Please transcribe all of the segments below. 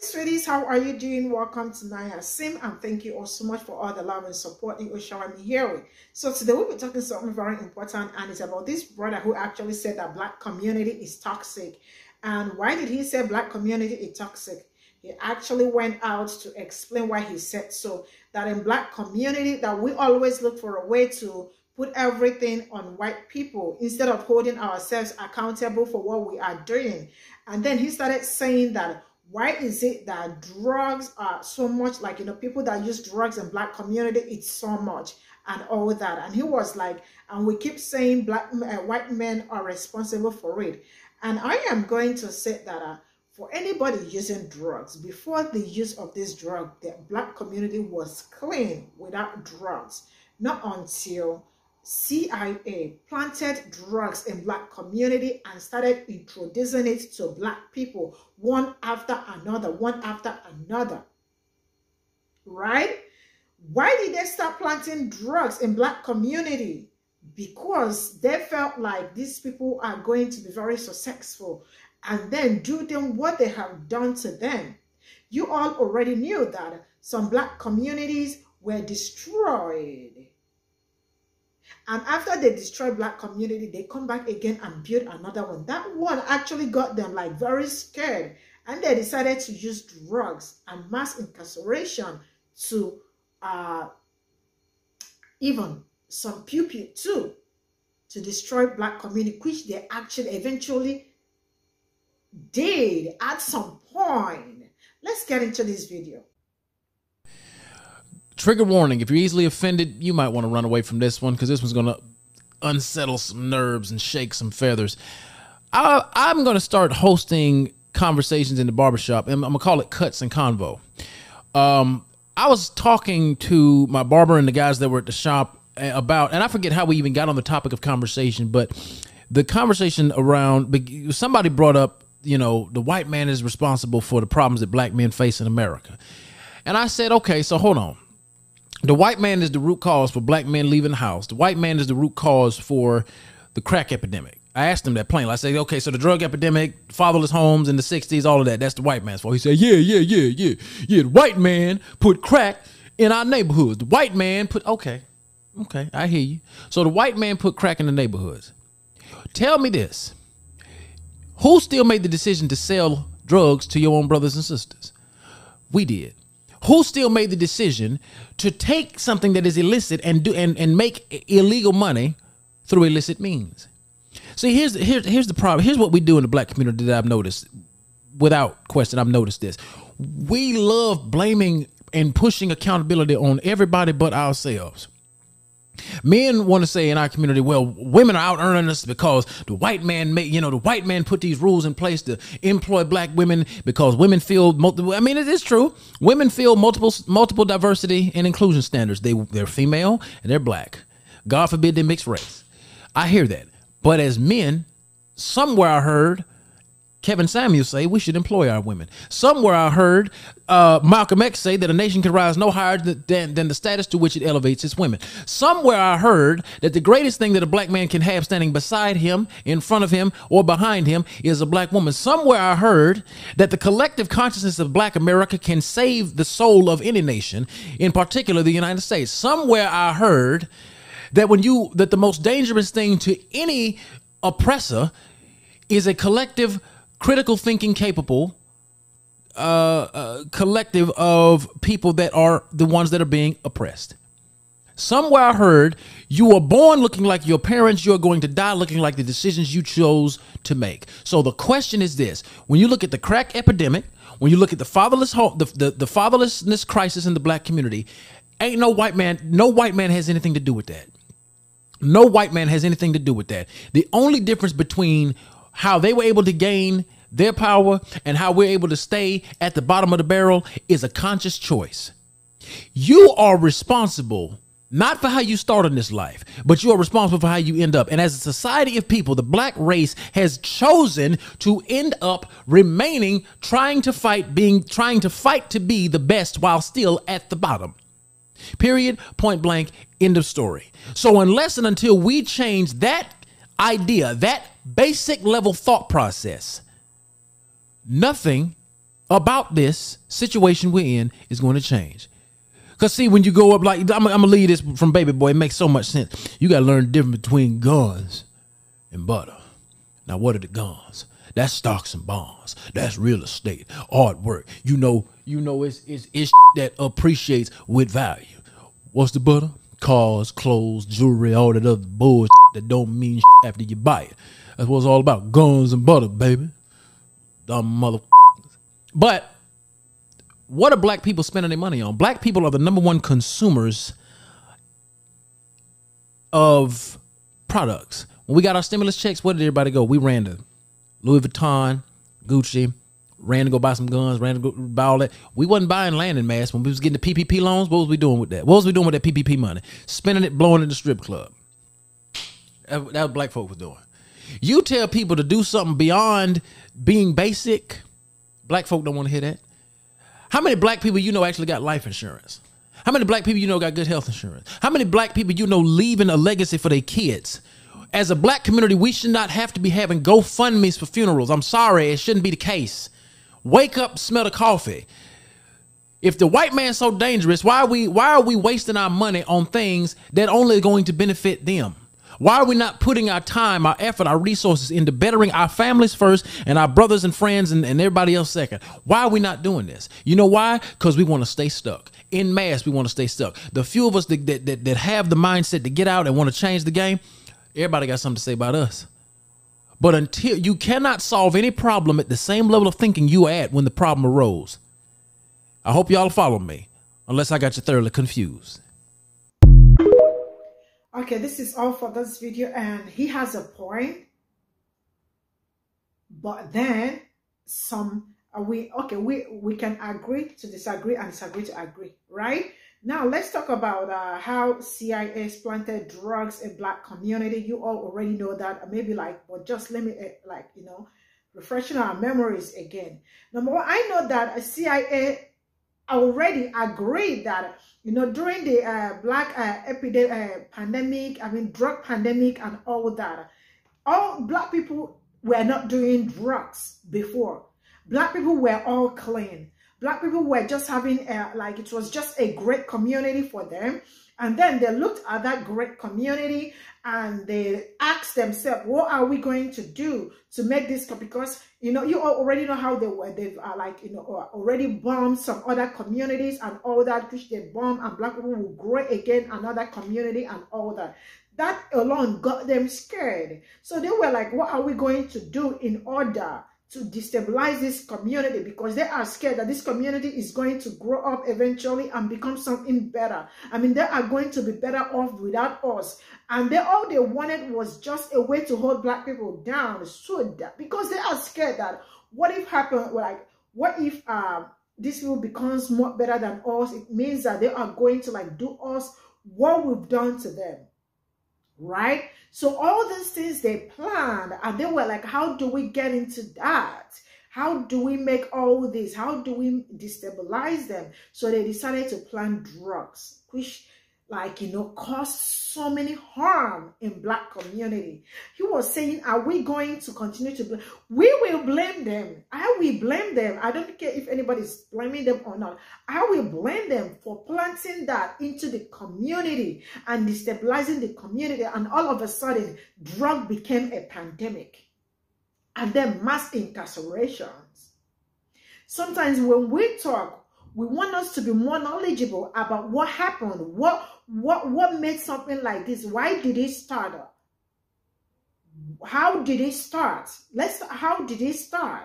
Sweeties, how are you doing? Welcome to Naya Sim, and thank you all so much for all the love and support you are showing me here with. So today we'll be talking something very important, and it's about this brother who actually said that black community is toxic. And why did he say black community is toxic? He actually went out to explain why he said so, that in black community that we always look for a way to put everything on white people instead of holding ourselves accountable for what we are doing. And then he started saying that why is it that drugs are so much, like, you know, people that use drugs in black community, it's so much and all that. And he was like, and we keep saying black white men are responsible for it. And I am going to say that for anybody using drugs, before the use of this drug, the black community was clean without drugs. Not until CIA planted drugs in black community and started introducing it to black people one after another, right? Why did they start planting drugs in black community? Because they felt like these people are going to be very successful and then do them what they have done to them. You all already knew that some black communities were destroyed. And after they destroy black community, they come back again and build another one. That one actually got them like very scared. And they decided to use drugs and mass incarceration to even some people too, to destroy black community, which they actually eventually did at some point. Let's get into this video. Trigger warning, if you're easily offended, you might want to run away from this one, because this one's going to unsettle some nerves and shake some feathers. I'm going to start hosting conversations in the barbershop, and I'm going to call it Cuts and Convo. I was talking to my barber and the guys that were at the shop about, and I forget how we even got on the topic of conversation, but the conversation around, somebody brought up, you know, the white man is responsible for the problems that black men face in America. And I said, okay, so hold on. The white man is the root cause for black men leaving the house. The white man is the root cause for the crack epidemic. I asked him that plainly. I said, okay, so the drug epidemic, fatherless homes in the 60s, all of that, that's the white man's fault. He said, yeah. The white man put crack in our neighborhoods. The white man put, okay, I hear you. So the white man put crack in the neighborhoods. Tell me this. Who still made the decision to sell drugs to your own brothers and sisters? We did. Who still made the decision to take something that is illicit and do and make illegal money through illicit means? See, here's the problem. Here's what we do in the black community that I've noticed. Without question, I've noticed this. We love blaming and pushing accountability on everybody but ourselves. Men want to say in our community, well, women are out earning us because the white man made, you know, the white man put these rules in place to employ black women because women feel multiple. I mean, it is true. Women feel multiple diversity and inclusion standards. They're female and they're black. God forbid they mixed race. I hear that. But as men, somewhere I heard Kevin Samuels say we should employ our women. Somewhere I heard Malcolm X say that a nation can rise no higher than the status to which it elevates its women. Somewhere I heard that the greatest thing that a black man can have standing beside him, in front of him, or behind him is a black woman. Somewhere I heard that the collective consciousness of black America can save the soul of any nation, in particular the United States. Somewhere I heard that that the most dangerous thing to any oppressor is a collective critical thinking capable collective of people that are the ones that are being oppressed. Somewhere I heard you are born looking like your parents. You're going to die looking like the decisions you chose to make. So the question is this. When you look at the crack epidemic, when you look at the fatherless home, the fatherlessness crisis in the black community, ain't no white man. No white man has anything to do with that. No white man has anything to do with that. The only difference between how they were able to gain their power and how we're able to stay at the bottom of the barrel is a conscious choice. You are responsible, not for how you start in this life, but you are responsible for how you end up. And as a society of people, the black race has chosen to end up remaining, trying to fight to be the best while still at the bottom. Period. Point blank. End of story. So unless and until we change that idea, that basic level thought process, nothing about this situation we're in is going to change. Because, see, when you go up, like, I'm going to leave this from Baby Boy. It makes so much sense. You got to learn the difference between guns and butter. Now, what are the guns? That's stocks and bonds. That's real estate, hard work. You know, it's that appreciates with value. What's the butter? Cars, clothes, jewelry, all that other bullshit that don't mean shit after you buy it. That's what it's all about. Guns and butter, baby. Dumb motherfuckers. But what are black people spending their money on? Black people are the #1 consumers of products. When we got our stimulus checks, where did everybody go? We ran to Louis Vuitton, Gucci, ran to go buy some guns, ran to go buy all that. We wasn't buying landing masks when we was getting the PPP loans. What was we doing with that? What was we doing with that PPP money? Spending it, blowing it in the strip club. That's what black folk was doing. You tell people to do something beyond being basic, black folk don't want to hear that. How many black people you know actually got life insurance? How many black people you know got good health insurance? How many black people you know leaving a legacy for their kids? As a black community, we should not have to be having GoFundMe's for funerals. I'm sorry, it shouldn't be the case. Wake up, smell the coffee. If the white man's so dangerous, why are we wasting our money on things that only are going to benefit them? Why are we not putting our time, our effort, our resources into bettering our families first and our brothers and friends and everybody else second? Why are we not doing this? You know why? Because we want to stay stuck. En masse, we want to stay stuck. The few of us that have the mindset to get out and want to change the game, everybody got something to say about us. But until you cannot solve any problem at the same level of thinking you were at when the problem arose. I hope y'all follow me, unless I got you thoroughly confused. Okay, this is all for this video, and he has a point. But then some we can agree to disagree and disagree to agree, right? Now let's talk about how CIA planted drugs in black community. You all already know that, maybe like, but just let me refreshing our memories again. Number one, I know that CIA already agreed that during the black pandemic, I mean drug pandemic and all that, all black people were not doing drugs before. Black people were all clean. Black people were just having, it was just a great community for them. And then they looked at that great community and they asked themselves, what are we going to do to make this? Because, you already know how they were. They've already bombed some other communities and all that, which they bombed, and black people will grow again another community and all that. That alone got them scared. So they were like, what are we going to do in order to destabilize this community? Because they are scared that this community is going to grow up eventually and become something better. I mean, they are going to be better off without us. And all they wanted was just a way to hold black people down, so that, because they are scared that what if happened, like, what if this will becomes more better than us? It means that they are going to do us what we've done to them, right? So all these things they planned, and they were like, how do we get into that? How do we make all this? How do we destabilize them? So they decided to plan drugs, which caused so many harm in black community. He was saying, are we going to continue to blame? We will blame them. I will blame them. I don't care if anybody's blaming them or not. I will blame them for planting that into the community and destabilizing the community. And all of a sudden, drug became a pandemic. And then mass incarcerations. Sometimes when we talk, we want us to be more knowledgeable about what happened, what made something like this. Why did it start? How did it start? How did it start?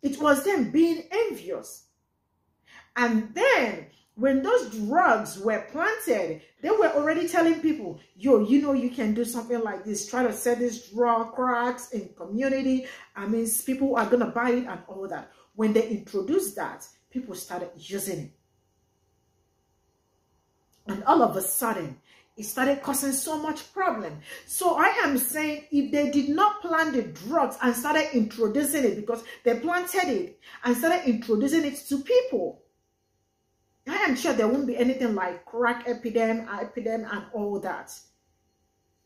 It was them being envious. And then when those drugs were planted, they were already telling people, you can do something like this. Try to sell this drug cracks in community. I mean, people are going to buy it and all that. When they introduced that, people started using it. And all of a sudden, it started causing so much problem. So I am saying, if they did not plant the drugs and started introducing it, because they planted it and started introducing it to people, I am sure there won't be anything like crack epidemic and all that.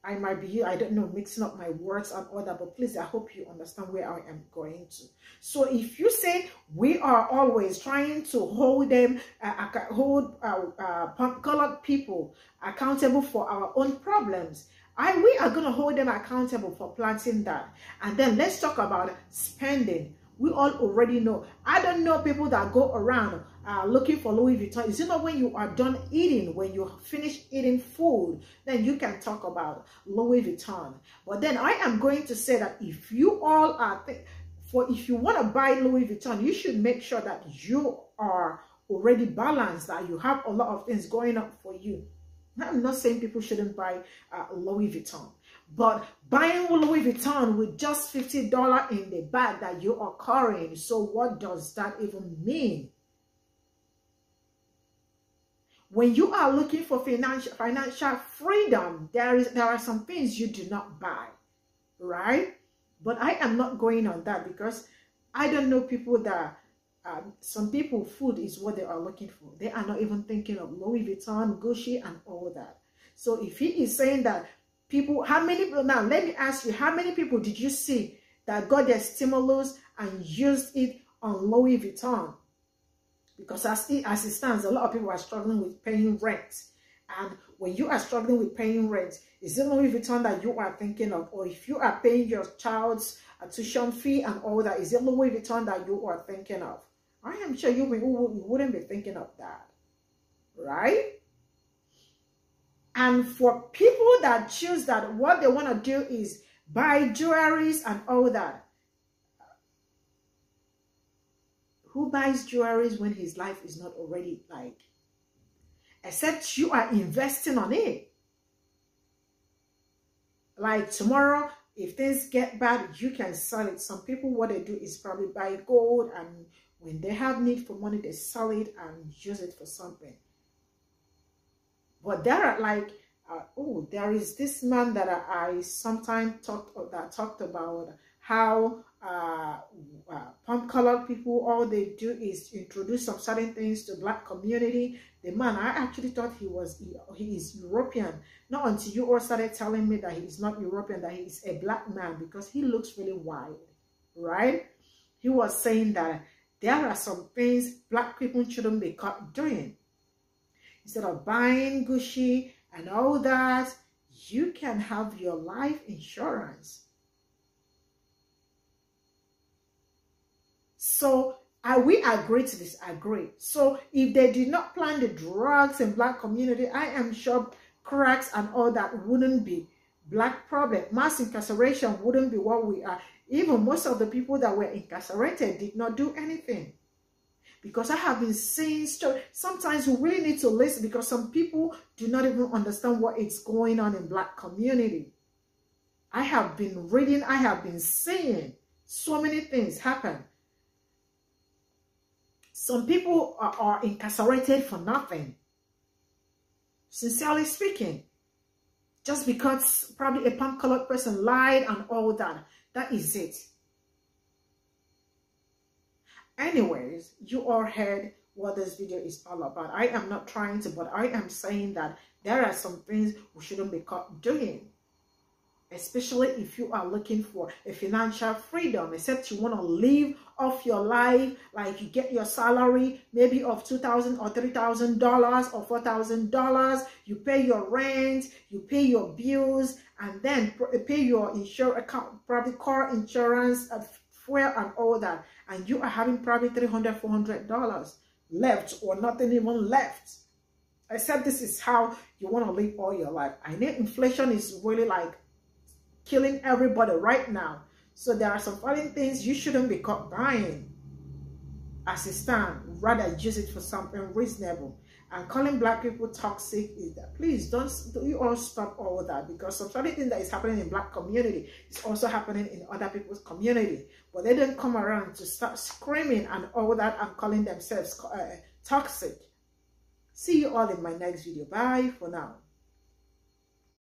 I might be, I don't know, mixing up my words and all that, but please, I hope you understand where I am going to. So if you say we are always trying to hold them, colored people accountable for our own problems, we are going to hold them accountable for planting that. And then let's talk about spending. We all already know. I don't know people that go around looking for Louis Vuitton. You know, when you are done eating, when you finish eating food, then you can talk about Louis Vuitton. But then I am going to say that if you all are, if you want to buy Louis Vuitton, you should make sure that you are already balanced, that you have a lot of things going up for you. I'm not saying people shouldn't buy Louis Vuitton, but buying Louis Vuitton with just $50 in the bag that you are carrying, so what does that even mean? When you are looking for financial freedom, there are some things you do not buy, right? But I am not going on that because I don't know people that, some people, food is what they are looking for. They are not even thinking of Louis Vuitton, Gucci, and all that. So if he is saying that people, how many people, now let me ask you, how many people did you see that got their stimulus and used it on Louis Vuitton? Because as it stands, a lot of people are struggling with paying rent. And when you are struggling with paying rent, is it Louis Vuitton that you are thinking of? Or if you are paying your child's tuition fee and all that, is it Louis Vuitton that you are thinking of? I am sure you wouldn't be thinking of that, right? And for people that choose that, what they want to do is buy jewelries and all that. Who buys jewelries when his life is not already like, except you are investing on it? Like tomorrow, if things get bad, you can sell it. Some people, what they do is probably buy gold, and when they have need for money, they sell it and use it for something. But there are like, oh, there is this man that I sometimes talked about how palm-colored people, all they do is introduce some certain things to black community. The man, I actually thought he is European. Not until you all started telling me that he is not European, that he is a black man, because he looks really wild, right? He was saying that there are some things black people shouldn't be caught doing. Instead of buying Gucci and all that, you can have your life insurance. So we agree to this, agree. So if they did not plan the drugs in black community, I am sure cracks and all that wouldn't be black problem. Mass incarceration wouldn't be what we are. Even most of the people that were incarcerated did not do anything. Because I have been seeing stories. Sometimes we really need to listen because some people do not even understand what is going on in black community. I have been reading, I have been seeing so many things happen. Some people are incarcerated for nothing. Sincerely speaking, just because probably a palm-colored person lied and all that, that is it. Anyways, you all heard what this video is all about. I am not trying to, but I am saying that there are some things we shouldn't be caught doing. Especially if you are looking for a financial freedom, except you want to live off your life, like you get your salary maybe of $2,000 or $3,000 or $4,000, you pay your rent, you pay your bills, and then pay your insurance account, probably car insurance, fuel and all that, and you are having probably $300, $400 left or nothing even left. Except this is how you want to live all your life. I know inflation is really like killing everybody right now. So there are some funny things you shouldn't be caught buying as it stands. Rather use it for something reasonable. And calling black people toxic is that. Please don't you all stop all that, because some funny thing that is happening in black community is also happening in other people's community. But they don't come around to start screaming and all that and calling themselves toxic. See you all in my next video. Bye for now.